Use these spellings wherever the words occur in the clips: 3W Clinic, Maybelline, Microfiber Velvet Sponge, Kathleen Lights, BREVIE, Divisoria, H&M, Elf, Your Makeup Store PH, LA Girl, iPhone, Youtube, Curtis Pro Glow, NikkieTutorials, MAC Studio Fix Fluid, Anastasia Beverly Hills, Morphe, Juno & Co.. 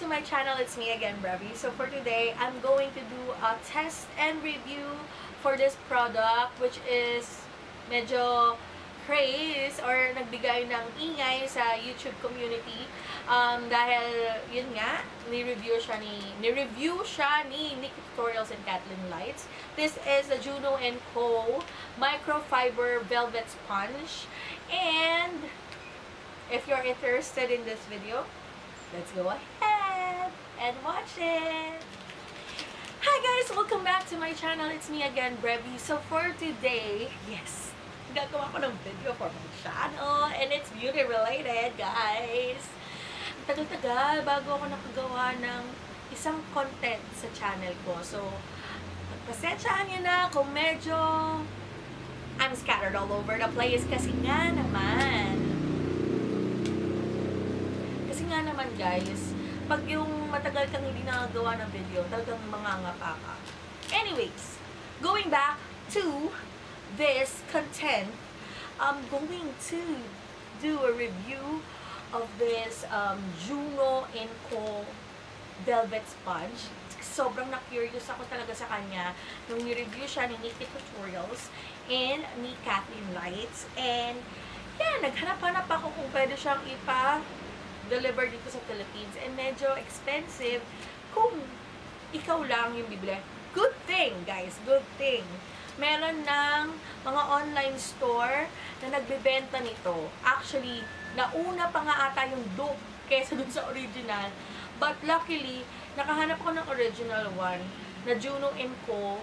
to my channel. It's me again, Brevi. So for today, I'm going to do a test and review for this product, which is medyo craze or nagbigay ng ingay sa YouTube community. Dahil yun nga, ni-review siya ni NikkieTutorials and Kathleen Lights. This is the Juno & Co. Microfiber Velvet Sponge. And if you're interested in this video, let's go ahead and watch it! Hi guys! Welcome back to my channel. It's me again, Brevi. So for today, yes, gagawa ko ng video for my channel and it's beauty related, guys. Tagal-tagal bago ako nakagawa ng isang content sa channel ko. So, pagpasensyaan niyo na kung medyo I'm scattered all over the place kasi nga naman. Kasi nga naman, guys, pag yung matagal kang hindi nakagawa ng video, talagang mangangapa ka. Anyways, going back to this content, I'm going to do a review of this Juno & Co. Velvet Sponge. Sobrang na-curious ako talaga sa kanya nung ni-review siya ni NikkieTutorials and ni Kathleen Lights. And yeah, naghanap-hanap ako kung pwede siyang ipa-deliver dito sa Philippines. And medyo expensive kung ikaw lang yung bibili. Good thing, guys. Good thing. Meron ng mga online store na nagbebenta nito. Actually, nauna pa nga ata yung dupe kesa dun sa original. But luckily, nakahanap ko ng original one na Juno & Co.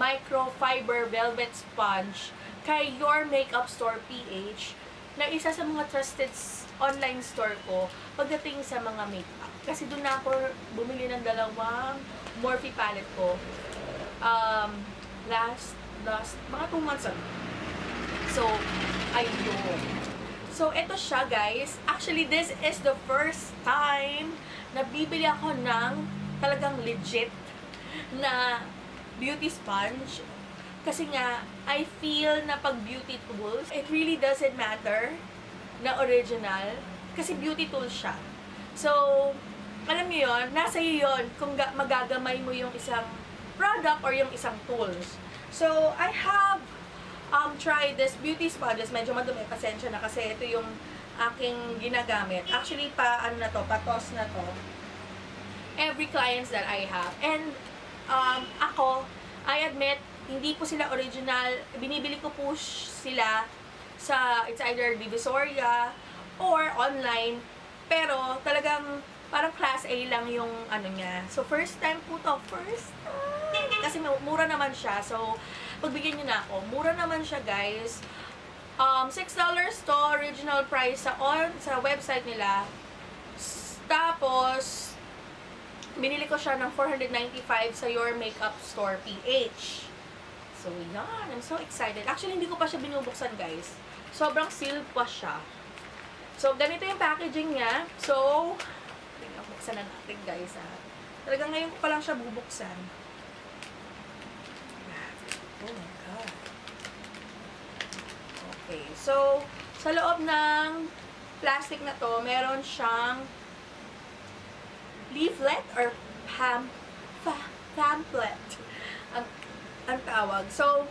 Microfiber Velvet Sponge kay Your Makeup Store PH na isa sa mga trusted online store ko pagdating sa mga makeup. Kasi dun na ako bumili ng dalawang Morphe palette ko. Mga 2 months ago. So, ayun. So, ito siya, guys. Actually, this is the first time na bibili ako ng talagang legit na beauty sponge. Kasi nga, I feel na pag beauty tools, it really doesn't matter na original. Kasi beauty tools siya. So, alam niyo yun, nasa iyo yun kung magagamay mo yung isang product or yung isang tools. So, I have tried this beauty sponges. Medyo madumi, pasensya na kasi ito yung aking ginagamit. Actually, patos na to. Every clients that I have. And, ako, I admit, hindi po sila original. Binibili ko po sila sa, it's either Divisoria or online. Pero, talagang, parang class A lang yung ano niya. So, first time po to. First time. Kasi mura naman siya. So, pagbigyan nyo na ako. Mura naman siya, guys. $6 to original price sa website nila. Tapos, binili ko siya ng $495 sa Your Makeup Store PH. So, yan. I'm so excited. Actually, hindi ko pa siya binubuksan, guys. Sobrang sealed pa siya. So, ganito yung packaging niya. So, buksan na natin, guys, ha. Talagang ngayon ko pa lang siya bubuksan. Oh my God. Okay. So, sa loob ng plastic na to, meron siyang leaflet or pamphlet ang tawag. So,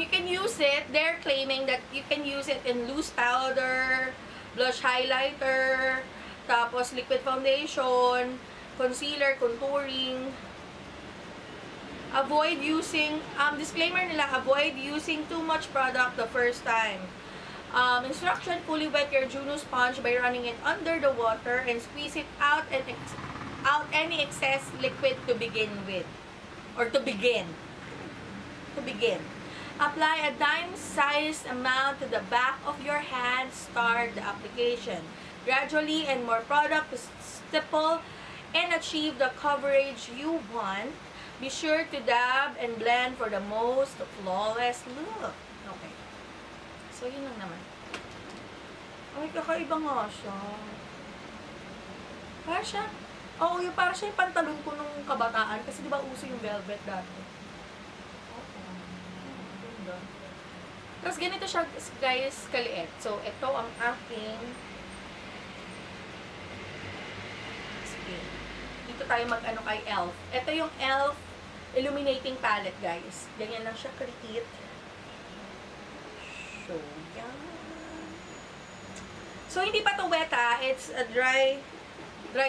you can use it. They're claiming that you can use it in loose powder, blush highlighter, tapos liquid foundation, concealer, contouring. Avoid using, disclaimer nila, avoid using too much product the first time. Instruction, fully wet your Juno sponge by running it under the water and squeeze it out and out any excess liquid to begin with. Or to begin. To begin. Apply a dime-sized amount to the back of your hand. Start the application. Gradually and more product to stipple and achieve the coverage you want. Be sure to dab and blend for the most flawless look. Okay. So, yun lang naman. Ay, kakaiba nga siya. Parang siya, oo, parang siya yung pantalon ko nung kabataan. Kasi diba uso yung velvet dati. Okay. Tapos ganito siya, guys, kaliit. So, ito ang aking dito tayo mag-ano kay Elf. Ito yung Elf Illuminating Palette, guys. Ganyan lang siya, kritit. So, yan. So, hindi pa to wet, ha. It's a dry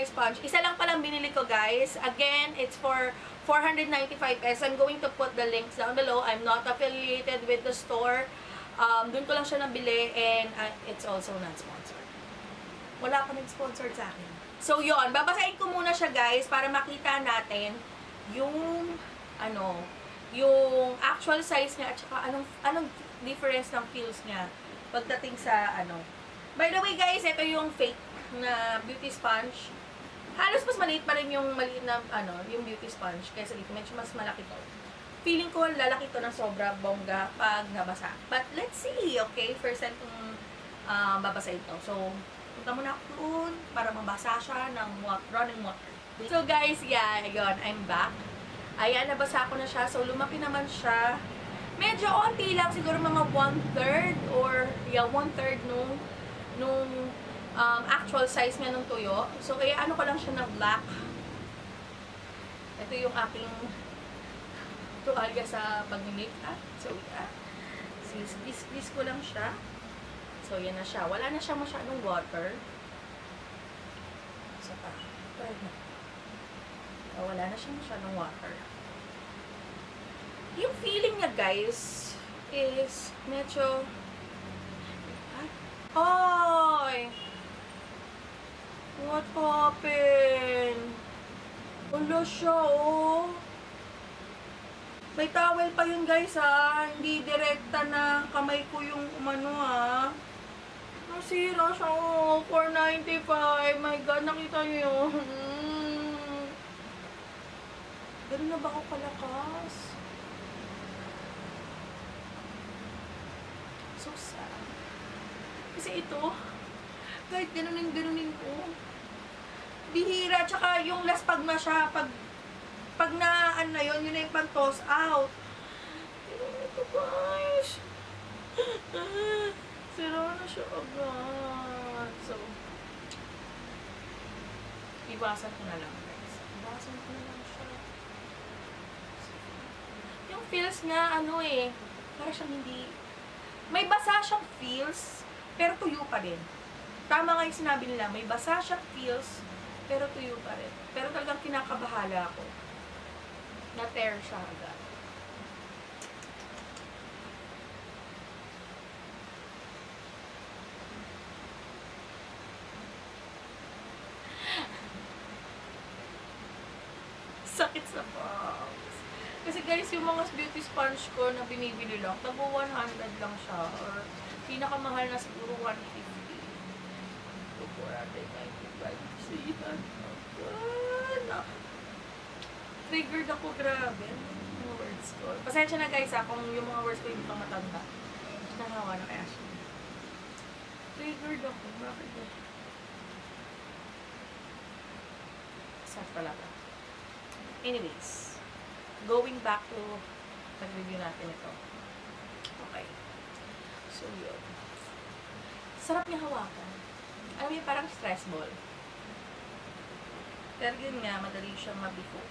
sponge. Isa lang palang binili ko, guys. Again, it's for 495 pesos. I'm going to put the links down below. I'm not affiliated with the store. Doon ko lang siya nabili and it's also not sponsored. Wala pa nag-sponsored sa akin. So, yon, babasahin ko muna siya, guys, para makita natin yung ano, yung actual size niya at saka anong difference ng feels niya pagdating sa ano. By the way, guys, ito yung fake na beauty sponge. Halos mas maliit pa rin yung maliit na ano, yung beauty sponge kaysa dito. Medyo mas malaki to. Feeling ko lalaki to na sobra bongga pag nabasa. But let's see, okay? First time kung babasa ito. So, punta muna ako doon para mabasa siya ng running water. So, guys, yeah, yun, I'm back. Ayan, nabasa ko na siya. So, lumaki naman siya. Medyo onti lang. Siguro mga 1/3 or, yeah, 1/3 nung actual size niya nung tuyo. So, kaya ano ko lang siya na black. Ito yung aking tuwalya sa pag-makeup. So, yeah. Squeeze ko lang siya. So, yan na siya. Wala na siya masyadong water. So, wala na siya masyadong water. Yung feeling niya, guys, is medyo... Ay! What happened? Wala siya, oh! May towel pa yun, guys, ha. Hindi direkta na kamay ko yung umano, ha. Nasira siya, oh. 495. My God, nakita niyo yun. Ganun na ba ako kalakas? So sad. Kasi ito, kahit ganunin ko, bihira. Tsaka yung last pag na siya, pag naan na yun, yun na yung pang-toss out. Pero ito, guys. Sira na siya agad. So, iwasan ko na lang, guys. Iwasan ko na lang siya. Yung feels nga, ano eh, para siyang hindi, may basa siyang feels, pero tuyo pa din. Tama nga yung sinabi nila, may basa siyang feels, pero tuyo pa rin. Pero talagang kinakabahala ako. Na-tear siya agad. Sakit sa palms. Kasi guys, yung mga beauty sponge ko na binibili lang, tabo 100 lang siya. Or pinakamahal na siguro 150. So, 495. See that? Triggered ako, grabe. Yung words ko. Pasensya na, guys, ha, kung yung mga words ko hindi pa matanda. Nanawa na kaya siya. Triggered ako. Bakit ba? Sad pala ba? Anyways, going back to pag-review natin ito. Okay. So, yun. Sarap niya hawakan. Alam niya, parang stress ball. Pero yun nga, madali siyang mabigo.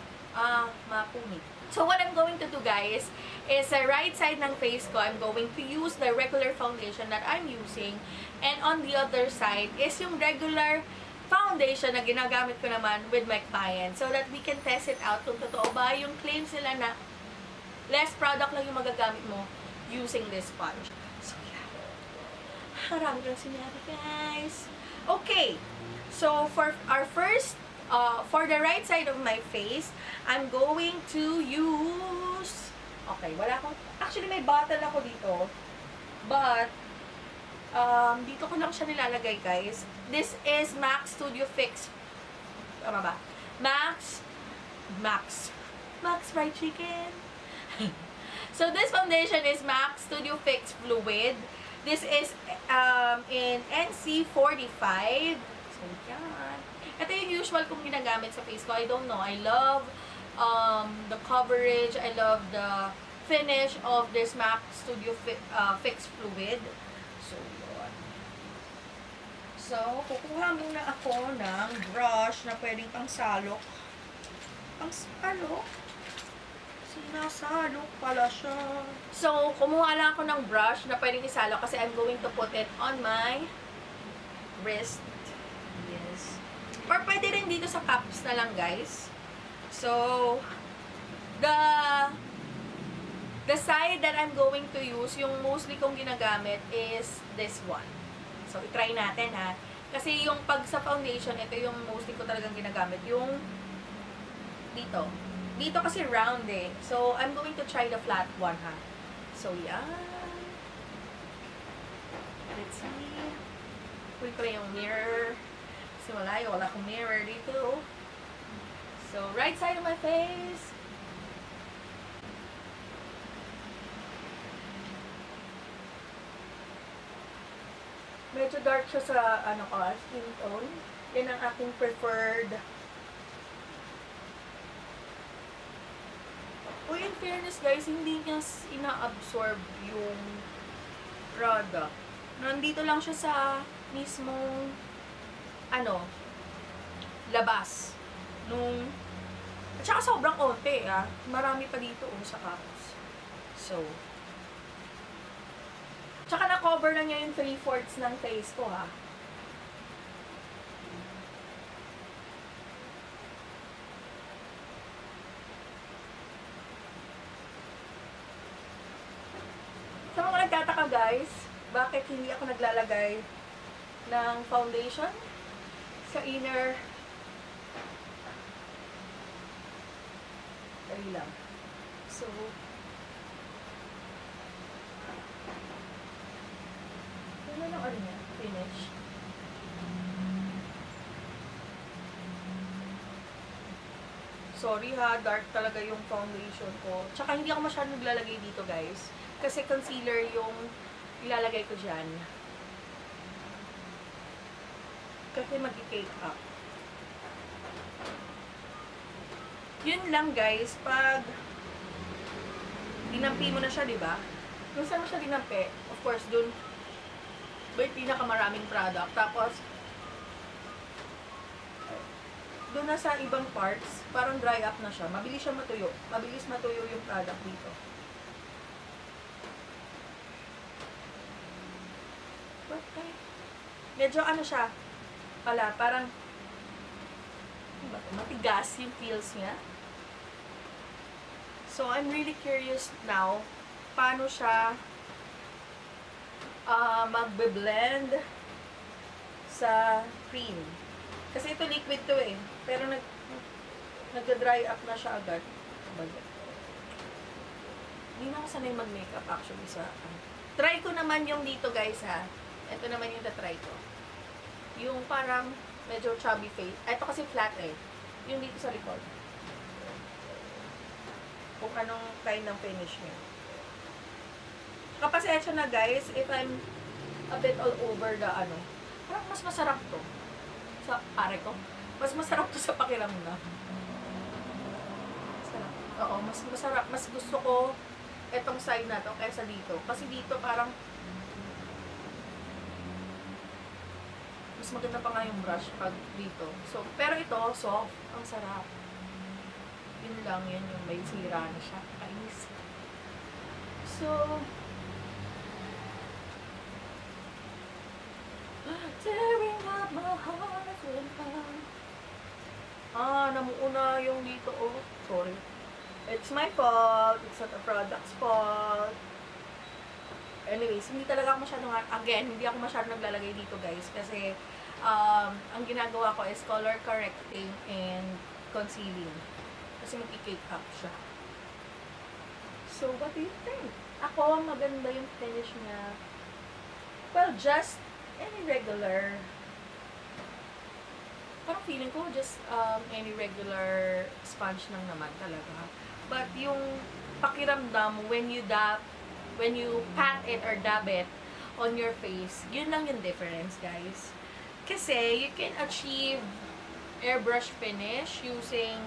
Mapunit. So, what I'm going to do, guys, is sa right side ng face ko, I'm going to use the regular foundation that I'm using. And on the other side is yung regular foundation na ginagamit ko naman with my client. So that we can test it out kung totoo ba yung claims nila na less product lang yung magagamit mo using this sponge. So, yeah. Harami lang sinabi, guys. Okay. So, for our first for the right side of my face, I'm going to use... Okay, wala akong... Actually, may bottle ako dito. But, dito ko lang siya nilalagay, guys. This is MAC Studio Fix. Tama ba? MAC Fried Chicken. So, this foundation is MAC Studio Fix Fluid. This is in NC45. So, yan. Ito yung usual kong ginagamit sa face ko. I don't know. I love the coverage. I love the finish of this MAC Studio Fix Fluid. So, yun. So, kukuha muna ako ng brush na pwedeng pang salok. Ang ano? Sinasalo pala siya. So, kumuha lang ako ng brush na pwedeng isalo kasi I'm going to put it on my wrist. Yes. Or pwede rin dito sa cups na lang, guys. So, the side that I'm going to use, yung mostly kong ginagamit is this one. So, i-try natin, ha. Kasi yung pag sa foundation, ito yung mostly ko talagang ginagamit. Yung dito. Dito kasi round eh. So, I'm going to try the flat one, ha. So, yeah. Let's see. Kulit ko na yung mirror. Kasi wala akong mirror dito. So, right side of my face. Medyo dark siya sa, ano ko, skin tone. Yan ang aking preferred. Oh, in fairness guys, hindi niya ina-absorb yung product. Nandito lang siya sa mismong ano, labas. Nung, at saka sobrang konti, ah. Marami pa dito, oh, sa cups. So, tsaka na-cover na niya yung 3/4 ng face ko, ha. Sa mga nagtataka guys, bakit hindi ako naglalagay ng foundation sa inner. Dali lang. So, ano na ano niya? Finish. Sorry ha, dark talaga yung foundation ko. Tsaka hindi ako masyadong naglalagay dito guys. Kasi concealer yung ilalagay ko dyan. Kasi mag-i-cake up. Yun lang guys, pag dinampi mo na siya, diba? Kung saan mo siya dinampi, of course, dun may pinakamaraming product. Tapos, dun na sa ibang parts, parang dry up na siya. Mabilis siya matuyo. Mabilis matuyo yung product dito. Okay. Medyo ano siya, pala, parang matigas yung feels niya. So, I'm really curious now, paano siya magbe-blend sa cream. Kasi ito liquid to eh. Pero nag-dry up na siya agad. Hindi na ako sanay mag-makeup actually sa try ko naman yung dito guys, ha. Ito naman yung na-try ko. Yung parang medyo chubby face. Ito kasi flat eh. Yung dito sa likod. Kung anong kind ng finish niya. Kapasensya na guys, if I'm a bit all over the ano. Parang mas masarap to. Sa pare ko. Mas masarap to sa pakiramdam. Sarap. Oo, mas masarap. Mas gusto ko etong side na to kaysa dito. Kasi dito parang mas maganda pa nga yung brush pag dito. So, pero ito, soft. Ang sarap. Yun lang, yun yung may sira na siya. Kainis. So, tearing up my heart and heart. Ah, namuuna yung dito. Oh, sorry. It's my fault. It's not the product's fault. Anyways, hindi talaga ako masyadong, again, hindi ako masyadong naglalagay dito, guys. Kasi, ang ginagawa ko is color correcting and concealing. Kasi mag-i-cake up siya. So, what do you think? Ako, maganda yung finish niya. Well, just any regular. Parang feeling ko, just any regular sponge lang naman talaga. But yung pakiramdam when you pat it or dab it on your face, yun lang yung difference, guys. Kasi you can achieve airbrush finish using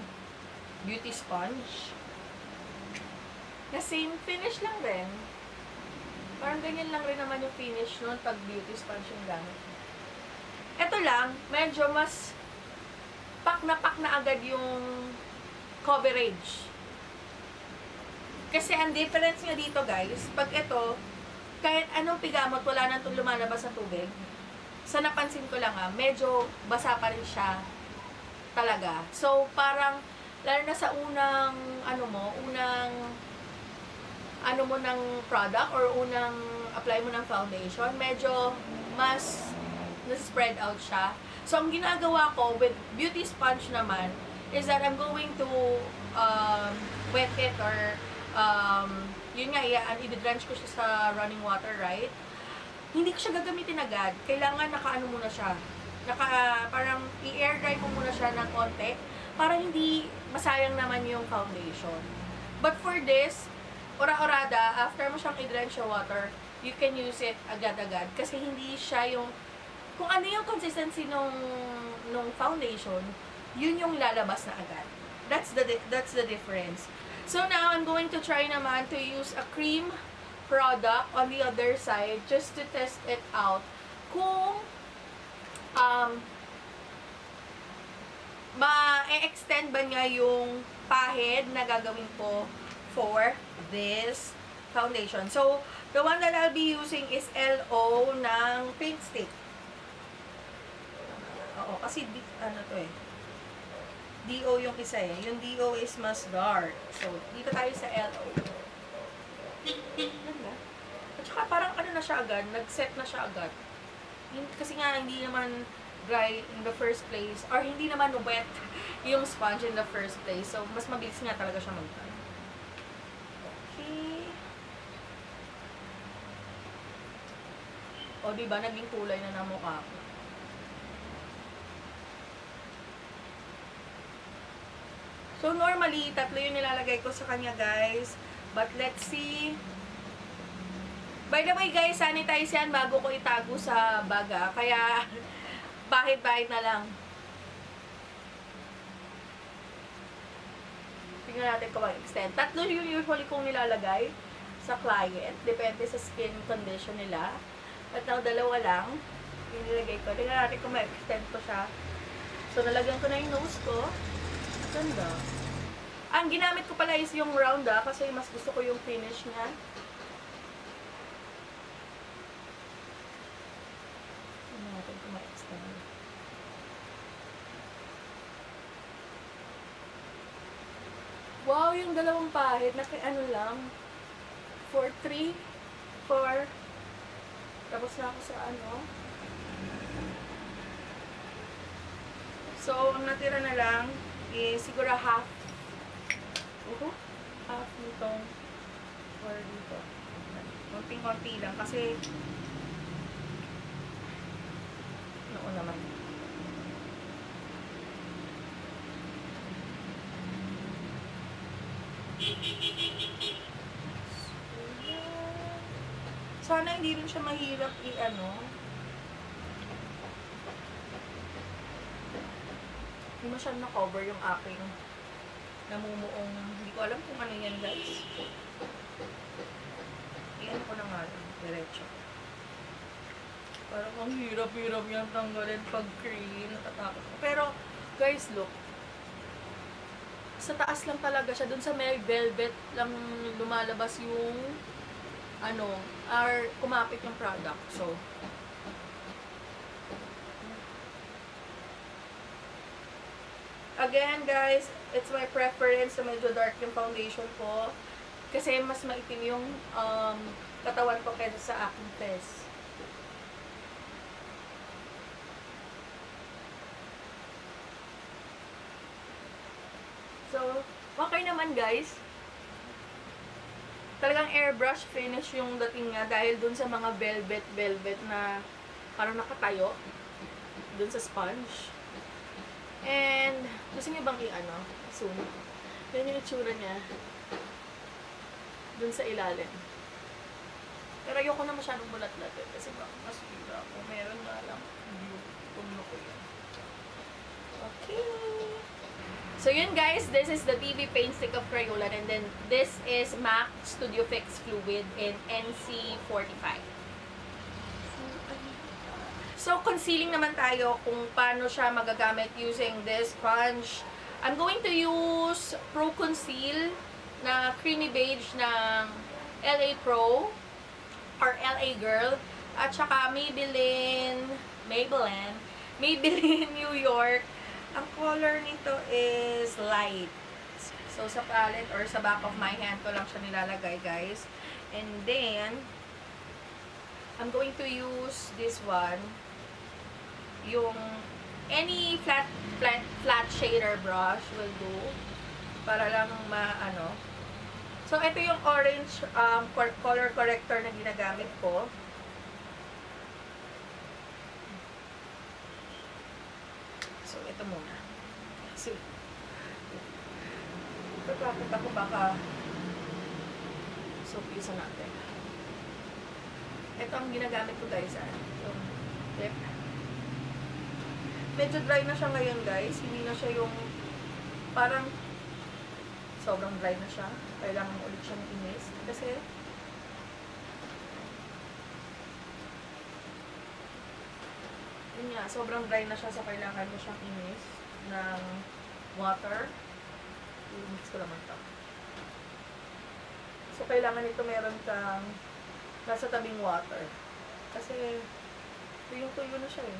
beauty sponge. The same finish lang rin. Parang ganyan lang rin naman yung finish nun pag beauty sponge yung gamit. Ito lang, medyo mas pak na agad yung coverage. Kasi ang difference nga dito guys, pag ito, kahit anong pigamot, wala na itong lumalabas sa tubig. So napansin ko lang ha, medyo basa pa rin siya talaga. So parang, lalo na sa unang ano mo ng product or unang apply mo ng foundation, medyo mas na-spread out siya. So ang ginagawa ko with beauty sponge naman is that I'm going to wet it or yun nga, i-drench ko siya sa running water, right? Hindi ko siya gagamitin agad. Kailangan nakaano muna siya. Parang i-air dry ko muna siya ng konti para hindi masayang naman yung foundation. But for this, ora-orada, after mo siyang i-drench sa water, you can use it agad-agad. Kasi hindi siya yung, kung ano yung consistency nung foundation, yun yung lalabas na agad. That's the difference. So now, I'm going to try naman to use a cream product on the other side just to test it out. Kung ma-extend ba niya yung pahid na gagawin ko for this foundation. So, the one that I'll be using is LO ng Pink Stick. Oo, kasi ano to eh. DO yung isa eh. Yung DO is mas dark. So, dito tayo sa LO. Ganda. At saka parang ano na siya agad. Nag-set na siya agad. Kasi nga, hindi naman dry in the first place. Or hindi naman wet yung sponge in the first place. So, mas mabilis nga talaga siya mag-dry. O, diba? Naging kulay na ng mukha ko. So, normally, tatlo yung nilalagay ko sa kanya, guys. But, let's see. By the way, guys, sanitize yan bago ko itago sa baga. Kaya, bahid-bahid na lang. Tingnan natin kung mag-extend. Tatlo yung usually kong nilalagay sa client. Depende sa skin condition nila. At ang dalawa lang, inilagay ko. Tingnan natin kung ma-extend ko siya. So, nalagyan ko na yung nose ko. Ganda. Ang ginamit ko pala is yung round kasi mas gusto ko yung finish niya. Tingnan natin kung ma-extend. Wow, yung dalawang pahit. Ano lang. 4, 3, 4. Tapos na ako sa ano. So, ang natira na lang is siguro half. Half nitong or dito. Konting-konti lang kasi noon naman. Sana hindi rin siya mahirap i-ano. Hindi masyadong na-cover yung aking namumuong. Hindi ko alam kung ano yan, guys. I-ano ko na nga lang. Diretso. Parang ang hirap-hirap yan tanggalin pag cream. Natatakot ko. Pero, guys, look. Sa taas lang talaga siya. Dun sa may velvet lang lumalabas yung ano, or kumapit yung product. So, again, guys, it's my preference na medyo dark yung foundation ko. Kasi mas maitim yung katawan ko kaysa sa aking face. So, okay naman, guys. Talagang airbrush finish yung dating nga dahil dun sa mga velvet na parang nakatayo dun sa sponge. And, gusto niya bang i-ano? Soon. Yan yung itsura niya. Dun sa ilalim. Pero ayoko na masyadong bulat-latin kasi baka mas hira ako. Meron na lang view kung ano ko yan. Okay. So yun guys, this is the BB Paint Stick of Crayolan and then this is MAC Studio Fix Fluid in NC45. So concealing naman tayo kung paano siya magagamit using this sponge I'm going to use Pro Conceal na creamy beige ng LA Pro or LA Girl at saka Maybelline New York. Ang color nito is light. So, sa palette or sa back of my hand ko lang siya nilalagay, guys. And then, I'm going to use this one, yung any flat shader brush will do para lang maano. So, ito yung orange color corrector na ginagamit ko. So, ito muna. So, tapos ako baka soap isa natin. Ito ang ginagamit ko, guys. So, flip. Medyo dry na siya ngayon, guys. Hindi na siya yung parang sobrang dry na siya. Kailangan ulit siyang inis. Kasi yun nga, sobrang dry na siya. So, kailangan mo siyang inis ng water. I-mix ko naman ito. So, kailangan nito meron kang nasa tabing water. Kasi, tuyong-tuyo na siya eh.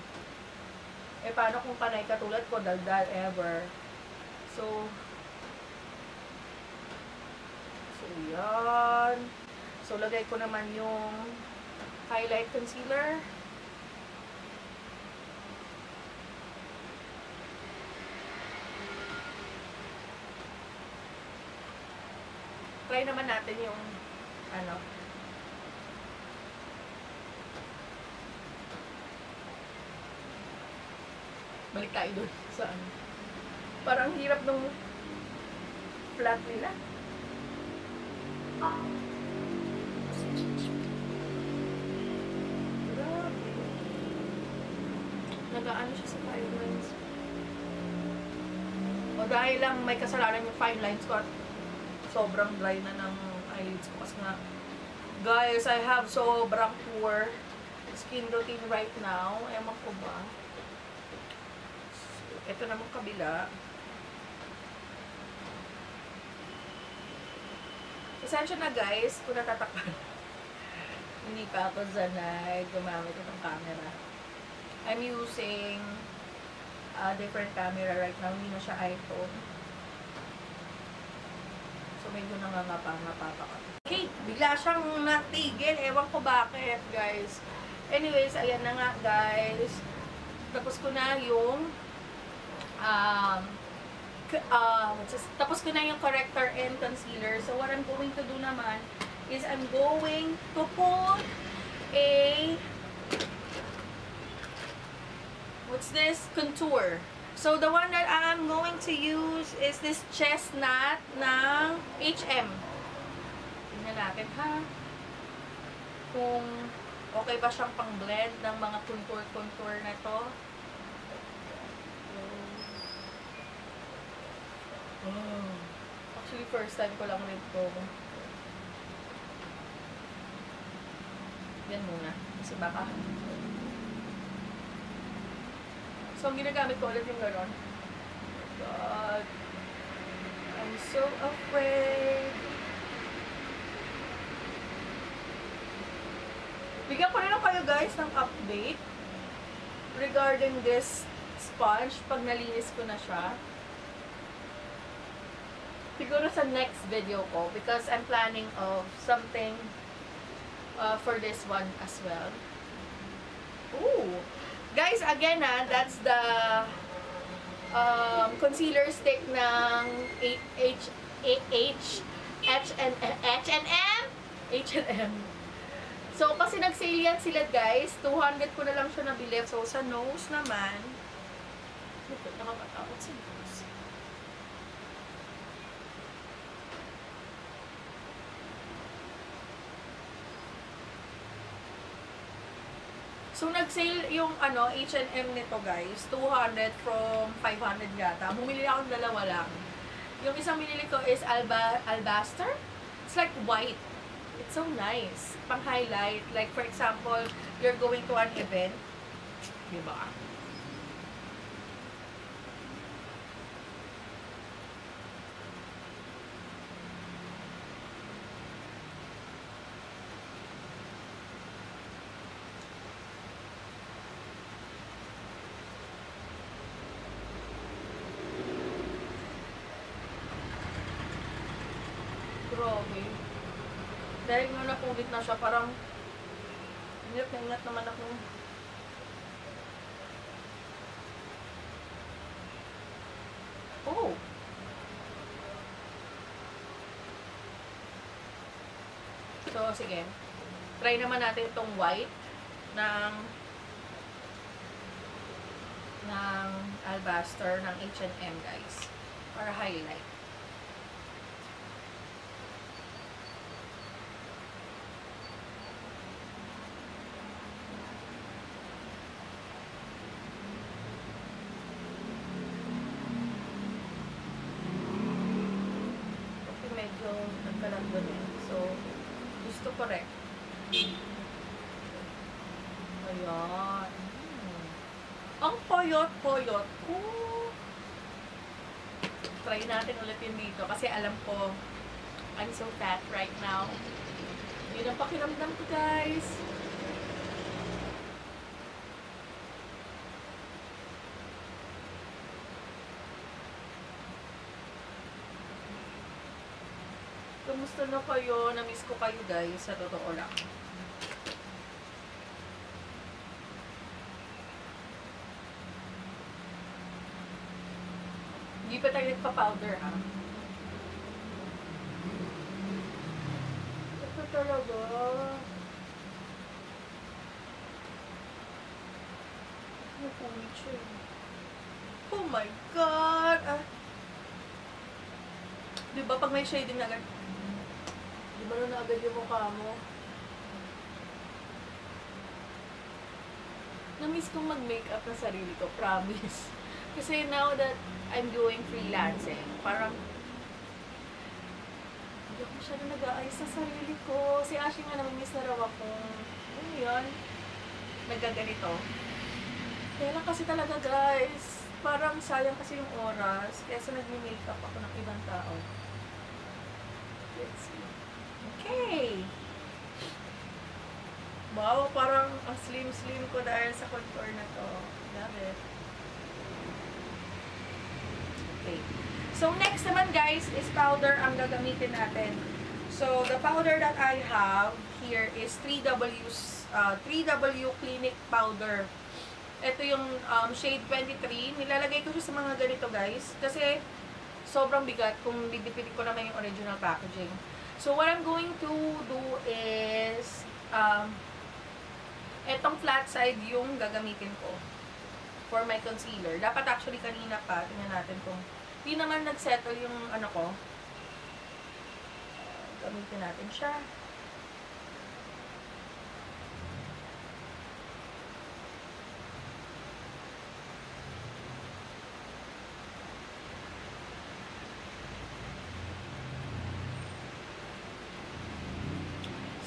Eh, paano kung panay katulad ko, daldal ever? So, yan. So, lagay ko naman yung highlight concealer. Try naman natin yung ano. Balik tayo doon sa ano. Parang hirap nung flat nila. Grabe. Nagaano siya sa fine lines. O dahil lang may kasalanan yung fine lines ko at sobrang dry na ng eyelids ko. Kasi nga, guys, I have sobrang poor skin routine right now. Ewan ko ba? So, ito namang kabila. Esensya na, guys, kung natatakpan. Hindi pa ako sanay gumamit itong camera. I'm using a different camera right now. Hindi na siya iPhone. So, medyo nangangapa pa kami. Okay, bigla siyang natigil. Ewan ko bakit, guys. Anyways, ayan na nga, guys. Tapos ko na yung tapos ko na yung corrector and concealer. So, what I'm going to do naman is I'm going to put a what's this? Contour. So, the one that I'm going to use is this chestnut ng HM. Tingnan natin, ha? Kung okay ba siyang pang-blend ng mga contour na to. Actually, first time ko lang rin po. Yan muna. Kasi baka... So, ang ginagamit ko ulit yung gano'n. God. I'm so afraid. Bigyan ko rin lang kayo, guys, ng update regarding this sponge pag nalinis ko na siya. Siguro sa next video ko because I'm planning of something for this one as well. Ooh! Guys, again, that's the concealer stick ng H&M. So, kasi nag-sale yan sila, guys. 200 ko na lang siya nabili. So, sa nose naman, nakakatakot sa nose. So, nag-sale yung ano, H&M nito, guys. 200 from 500 yata. Bumili akong dalawa lang. Yung isang binili ko is Albaster. It's like white. It's so nice. Pang-highlight. Like, for example, you're going to an event. Diba? Dahil nung napungit na siya, parang ingat naman ako. Oh! So, sige. Try naman natin itong white ng Albaster, ng H&M, guys. Or highlight. Poyot ko. Try natin ulit yun dito kasi alam ko I'm so fat right now. Yun ang pakiramdam ko, guys. Kumusta na kayo? Namiss ko kayo, guys. Sa totoo lang. Hindi pa tayo nagpa-powder, ha? Ito talaga. Napunit siya. Oh my God! Ah. Diba pag may shading na agad? Diba na agad yung mukha mo? Namiss kong mag-makeup ng sarili ko. Promise. Kasi now that I'm doing freelancing, parang hindi ako masyadong nag-aayos sa sarili ko. Si Ashi nga naman, miss na raw ako. Ano yun? Nagkaganito. Kaya lang kasi talaga, guys, parang sayang kasi yung oras kesa nag-makeup ako ng ibang tao. Let's see. Okay! Wow, parang ang slim-slim ko dahil sa contour na to. Love it. Okay. So, next naman, guys, is powder ang gagamitin natin. So, the powder that I have here is 3W Clinic Powder. Ito yung shade 23. Nilalagay ko siya sa mga ganito, guys. Kasi, sobrang bigat kung didipitin ko naman yung original packaging. So, what I'm going to do is, etong flat side yung gagamitin ko for my concealer. Dapat actually kanina pa, tingnan natin kung hindi naman nagsettle yung ano ko. Gamitin natin siya.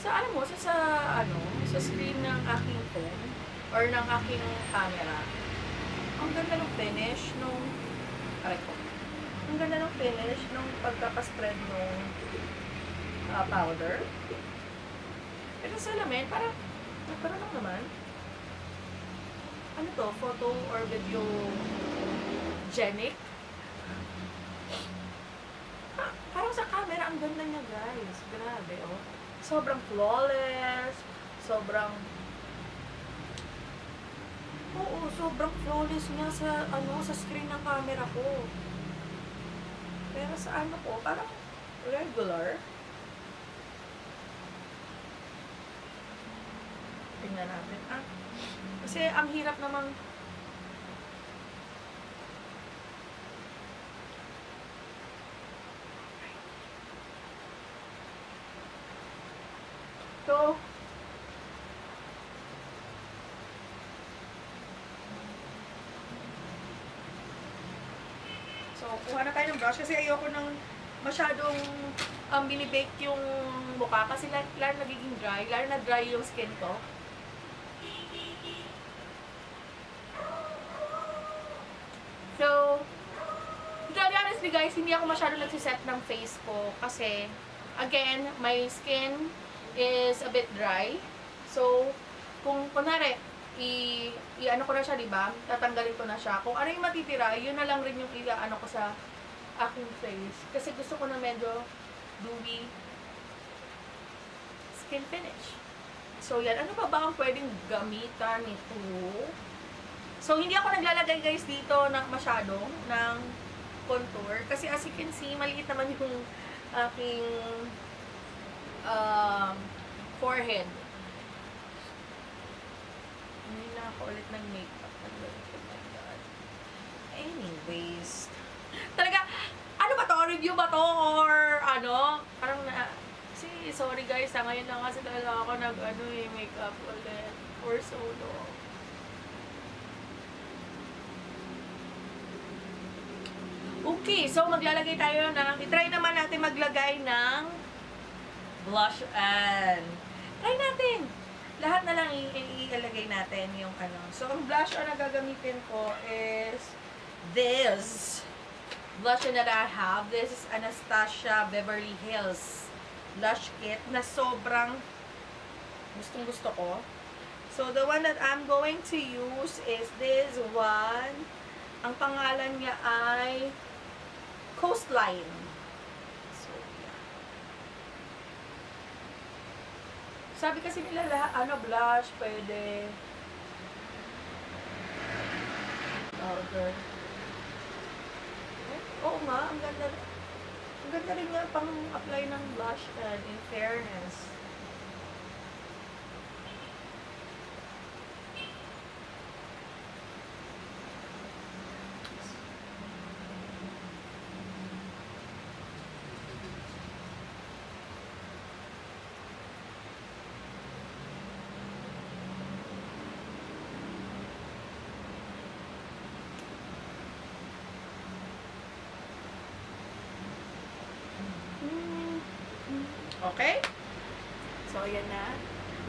So, alam mo, sa screen ng aking phone or ng aking camera, ang ganda ng finish nung ang ganda ng finish nung pagkapaspread nung powder. Pero sa lamin, parang nagkaroon lang naman. Ano to? Photo or video genic? Parang sa camera, ang ganda niya, guys. Grabe, oh. Sobrang flawless. Sobrang oo, sobrang flawless niya sa screen ng camera ko. Pero sa ano ko, parang regular. Tingnan natin. Ah, kasi ang hirap namang to kuha na tayo ng brush kasi ayoko nang masyadong binibake yung mukha kasi lalo nagiging dry, lalo na dry yung skin ko. So, really honestly, guys, hindi ako masyadong nagsiset ng face ko kasi, again, my skin is a bit dry. So, kung kunwari, i-ano ko na siya, diba? Tatanggalin ko na siya. Kung ano yung matitira, yun na lang rin yung i-ano ko sa aking face. Kasi gusto ko na medyo dewy. skin finish. So, yan. Ano pa ba ang pwedeng gamitan nito? So, hindi ako naglalagay, guys, dito ng masyado ng contour. Kasi, as you can see, maliit naman yung aking forehead. Hindi na ako ulit ng makeup. Oh my God. Anyways. Talaga, ano ba to? Review ba to? Or, ano? Parang na... Kasi, sorry guys, ngayon na kasi talaga ako nag-ano eh, makeup ulit. For so long. Okay, so maglalagay tayo ng, i-try naman natin maglagay ng blush on. Try natin! Lahat na lang ilalagay natin yung ano. So, ang blush on na gagamitin ko is this blush on that I have. This is Anastasia Beverly Hills blush kit na sobrang gustong-gusto ko. So, the one that I'm going to use is this one. Ang pangalan niya ay Coastline. So, yeah. Sabi kasi nila lahat, ano, blush, pwede. Powder. Oo nga, ang ganda. Ang ganda rin nga pang apply ng blush and in fairness. Okay? So, ayan na.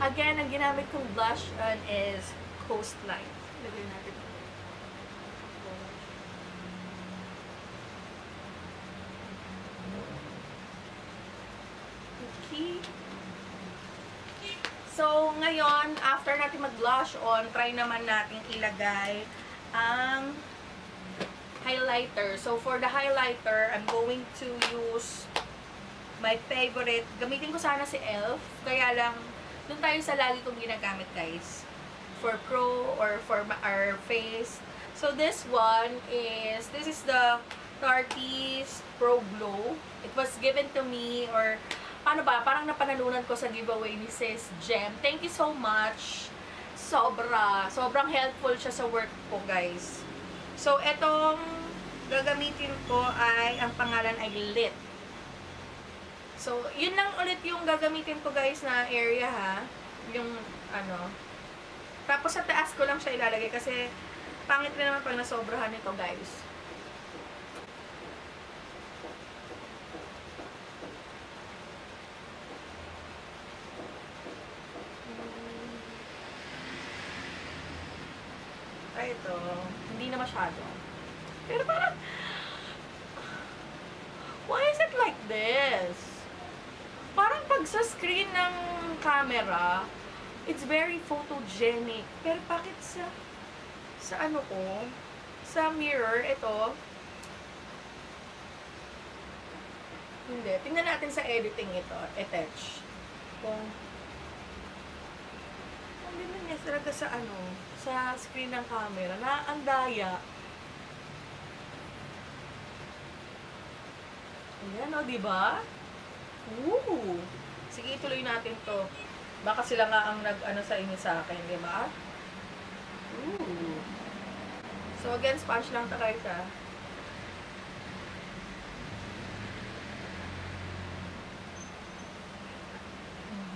Again, ang ginamit kong blush on is Coastline. Lagyan natin. Okay. So, ngayon, after natin mag-blush on, try naman natin ilagay ang highlighter. So, for the highlighter, I'm going to use my favorite. Gamitin ko sana si Elf. Kaya lang, dun tayo sa lagi kong ginagamit, guys. For pro or for our face. So, this one is, this is the Curtis Pro Glow. It was given to me or, paano ba? Parang napanalunan ko sa giveaway ni Sis Jem. Thank you so much. Sobrang helpful siya sa work ko, guys. So, etong gagamitin ko ay, ang pangalan ay Lit. So, yun lang ulit yung gagamitin ko, guys, na area, ha? Yung, ano. Tapos, sa taas ko lang siya ilalagay kasi pangit rin naman pag nasobrahan nito, guys. Ay, ito. Hindi na masyado. Pero parang, why is it like this? Parang pag sa screen ng camera, it's very photogenic. Pero bakit sa ano ko, sa mirror, ito, hindi. Tingnan natin sa editing ito, attach. Kung hindi niya talaga sa ano, sa screen ng camera, na ang daya. Ayan, o, diba? Ooh! Sige, ituloy natin to. Baka sila nga ang nag-ano sa inyo sa akin, di ba? Ooh! So, again, sponge lang tayo siya. Oh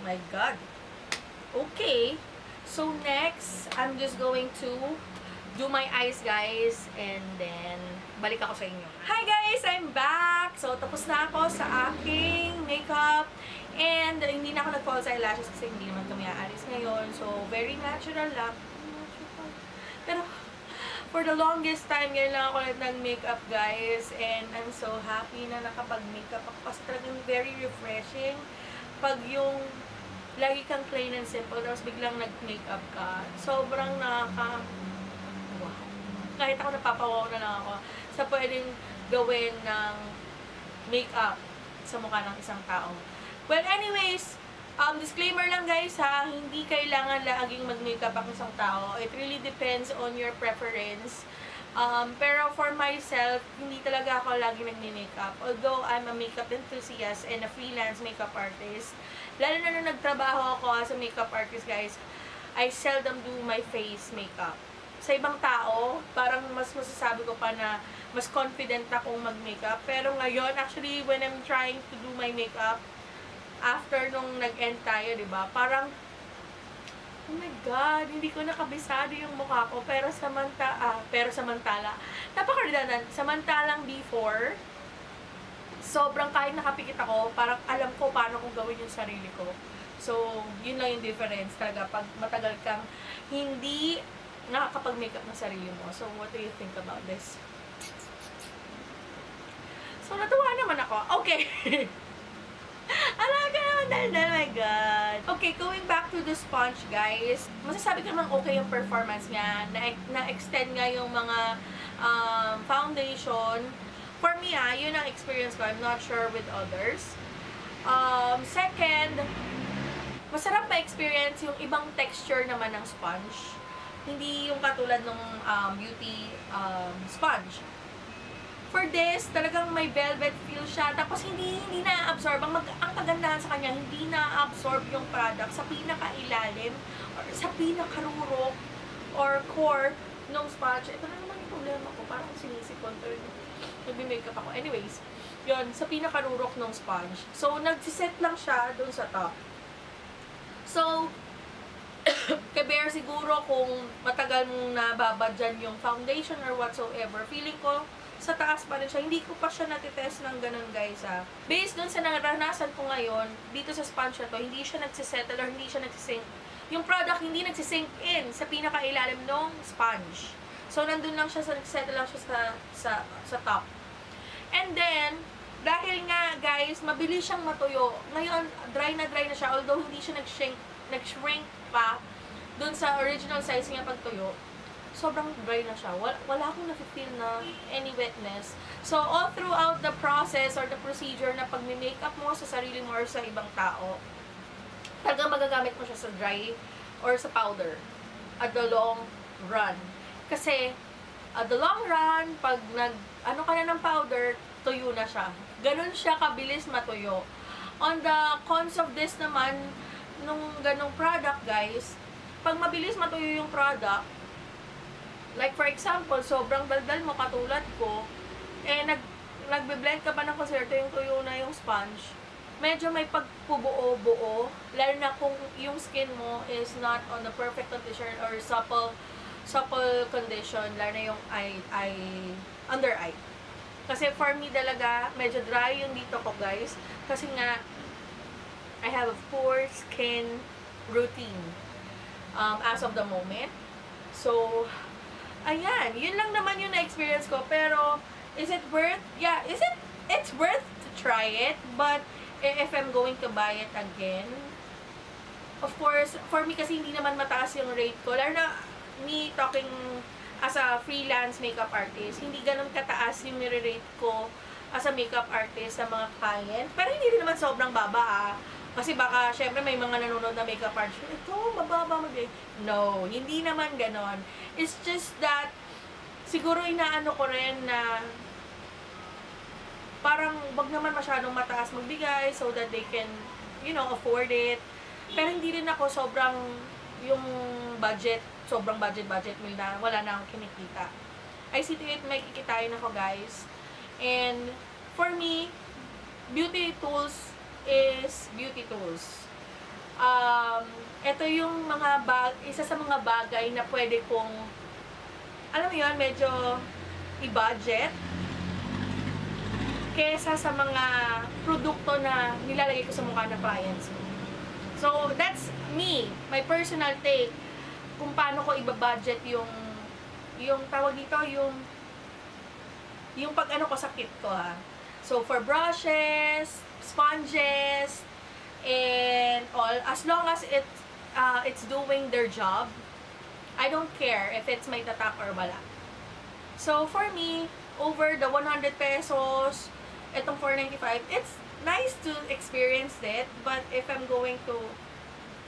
my God! Okay! So, next, I'm just going to do my eyes, guys, and then balik ako sa inyo. Hi, guys! I'm back! So, tapos na ako sa aking makeup and hindi na ako nag-false eyelashes kasi hindi naman kami aalis ngayon. So, very natural lang. Pero, for the longest time, ngayon lang ako nag-makeup, guys, and I'm so happy na nakapag-makeup ako kasi talagang very refreshing pag yung lagi kang plain and simple tapos biglang nag-makeup ka. Sobrang kahit ako napapawaw na lang ako sa pwedeng gawin ng makeup sa mukha ng isang tao. Well, anyways, Disclaimer lang guys ha, hindi kailangan laging mag-makeup ang isang tao. It really depends on your preference. Pero for myself, hindi talaga ako laging nag-makeup. Although I'm a makeup enthusiast and a freelance makeup artist. Lalo na nung nagtrabaho ako as a makeup artist guys, I seldom do my face makeup. Sa ibang tao, parang mas masasabi ko pa na mas confident akong mag-makeup. Pero ngayon, actually, when I'm trying to do my makeup, after nung nag-end tayo, diba? Parang, oh my God, hindi ko nakabisado yung mukha ko. Pero samantala, napaka-redundant. Samantalang before, sobrang kahit nakapikit ako, parang alam ko paano kong gawin yung sarili ko. So, yun lang yung difference talaga. Pag matagal kang hindi nakakapag-makeup ng sarili mo. So, what do you think about this? So, natuwa naman ako. Okay. Alaga naman dahil, oh my God. Okay, going back to the sponge, guys. Masasabi ko naman okay yung performance niya. Na-extend nga yung mga foundation. For me, yun ang experience ko. I'm not sure with others. Second, masarap ma-experience yung ibang texture naman ng sponge. Hindi yung katulad ng beauty sponge. For this, talagang may velvet feel siya. Tapos hindi na-absorb. Ang kagandahan sa kanya, hindi na-absorb yung product sa pinaka-ilalim or sa pinaka-rurok or core ng sponge. Ito na naman yung problema ko. Parang sinisipon ko rin. Nag-makeup ako. Anyways, yun, sa pinaka-rurok ng sponge. So, nagsiset lang siya dun sa top. So, kabare siguro kung matagal mong nababadyan yung foundation or whatsoever. Feeling ko, sa taas pa rin siya. Hindi ko pa siya natitest ng ganun, guys, ha. Based dun sa naranasan ko ngayon, dito sa sponge na to, hindi siya nagsisettle or hindi siya nagsisink. Yung product hindi nagsisink in sa pinakailalim ng sponge. So, nandun lang siya, nagsisettle lang siya sa top. And then, dahil nga, guys, mabilis siyang matuyo. Ngayon, dry na siya, although hindi siya nag-shrink pa dun sa original size niya pagtuyo. Sobrang dry na siya. Wala akong na-feel na any wetness. So, all throughout the process or the procedure na pag-makeup mo sa sarili mo or sa ibang tao, talagang magagamit mo siya sa dry or sa powder at the long run. Kasi, at the long run, pag nag-ano ka na ng powder, tuyo na siya. Ganun siya kabilis matuyo. On the cons of this naman, nung ganong product, guys, pag mabilis matuyo yung product, like for example, sobrang daldal mo katulad ko, eh nagbe-blend ka pa ng konserto yung tuyo na yung sponge, medyo may pagpubuo-buo, lalo na kung yung skin mo is not on the perfect condition or supple condition, lalo na yung under eye. Kasi for me talaga, medyo dry yung dito ko, guys. Kasi nga, I have a poor skin routine as of the moment. So, ayan. Yun lang naman yung na-experience ko. Pero, is it worth? Yeah, it's worth to try it. But, if I'm going to buy it again, of course, for me kasi hindi naman mataas yung rate ko. Lalo na, me talking as a freelance makeup artist, hindi ganun kataas yung nire-rate ko as a makeup artist sa mga client. Pero hindi rin naman sobrang baba, Kasi baka, syempre, may mga nanonood na makeup artist, ito, mababa mag-rate. No, hindi naman ganun. It's just that, siguro inaano ko rin na parang wag naman masyadong mataas magbigay so that they can, you know, afford it. Pero hindi rin ako sobrang yung budget, sobrang budget na wala na akong kinikita. I see to it, may kikitain ako, guys. And for me, beauty tools is beauty tools. Ito yung isa sa mga bagay na pwede kong, alam mo yun, medyo i-budget kesa sa mga produkto na nilalagay ko sa mukha na clients. So, that's me, my personal take kung paano ko ibabudget yung tawag dito, yung pag ano ko sa kit ko, So, for brushes, sponges, and all, as long as it's doing their job, I don't care if it's may tatak or wala. So, for me, over the 100 pesos, itong $4.95, it's nice to experience it, but if I'm going to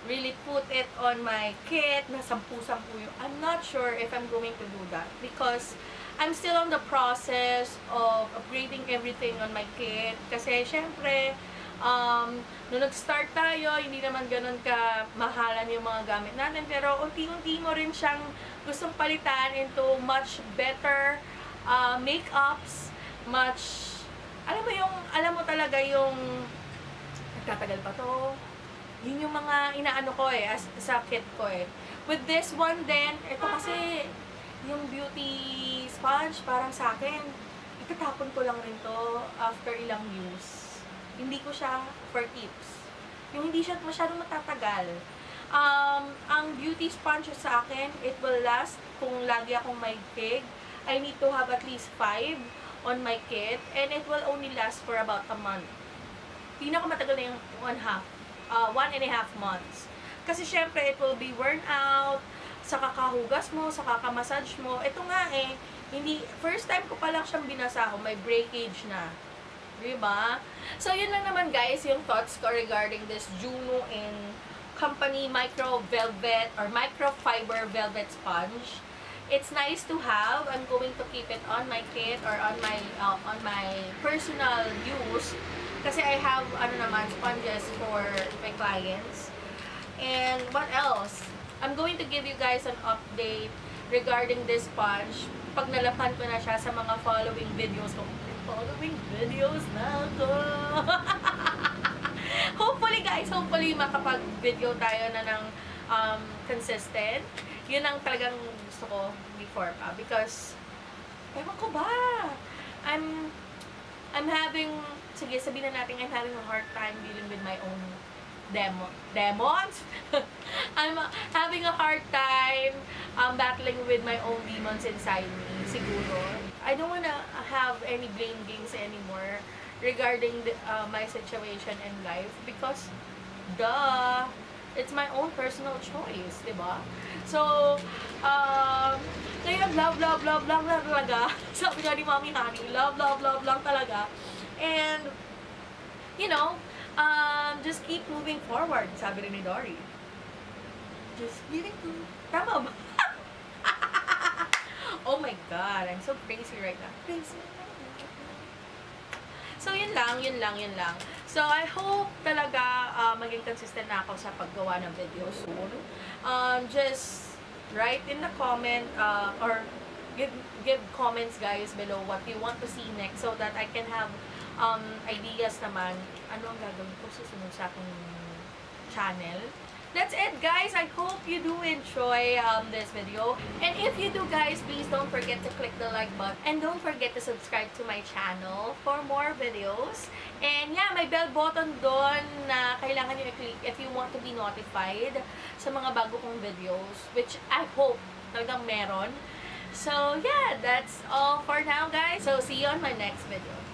really put it on my kit na sampu-sampu yun, I'm not sure if I'm going to do that because I'm still on the process of upgrading everything on my kit. Kasi syempre, nung nag-start tayo, hindi naman ganun ka mahalan yung mga gamit natin, pero unti-unti mo rin siyang gustong palitan into much better makeups, much, alam mo yung, alam mo talaga yung nagtatagal pa to, yun yung mga inaano ko eh, sa kit ko eh. With this one then, ito kasi yung beauty sponge, parang sa akin, itatapon ko lang rin to after ilang use. Hindi ko siya for tips. Yung hindi siya masyadong matatagal. Ang beauty sponge sa akin, it will last kung lagi akong may tig. I need to have at least 5 on my kit. And it will only last for about a month. Pinakamatagal na yung 1.5 months. Kasi syempre, it will be worn out. Sa kakahugas mo, sa kakamassage mo. Ito nga eh, hindi, first time ko pa lang siyang binasa. Oh, may breakage na. Diba? So, yun lang naman guys, yung thoughts ko regarding this Juno and Company Micro Velvet or Microfiber Velvet Sponge. It's nice to have. I'm going to keep it on my kit or on my personal use. Kasi I have, ano naman, sponges for my clients. And what else? I'm going to give you guys an update regarding this sponge. Pag nalapan ko na siya sa mga following videos ko. Following videos na ako. Hopefully guys, hopefully makapag-video tayo na ng consistent. Yun ang talagang gusto ko before pa. Because, ewan ko ba? I'm having, sige sabihin na natin, I'm having a hard time dealing with my own demons? I'm having a hard time battling with my own demons inside me, siguro. I don't wanna have any blame games anymore regarding the, my situation in life because, duh, it's my own personal choice, diba? So, ngayon, love talaga. Sabi nga ni Mami Honey, love talaga. And, you know, just keep moving forward, sabi rin ni Dory. Just giving to, tama ba? Oh my God, I'm so crazy right now. Crazy. So, yun lang. So, I hope talaga maging consistent na ako sa paggawa ng video soon. Just write in the comment or give comments guys below what you want to see next so that I can have ideas naman. Ano ang gagawin ko susunod sa aking channel. That's it guys, I hope you do enjoy this video, and if you do guys, please don't forget to click the like button and don't forget to subscribe to my channel for more videos. And yeah, may bell button doon na kailangan nyo i-click if you want to be notified sa mga bago kong videos, which I hope talagang meron. So yeah, that's all for now guys, so see you on my next video.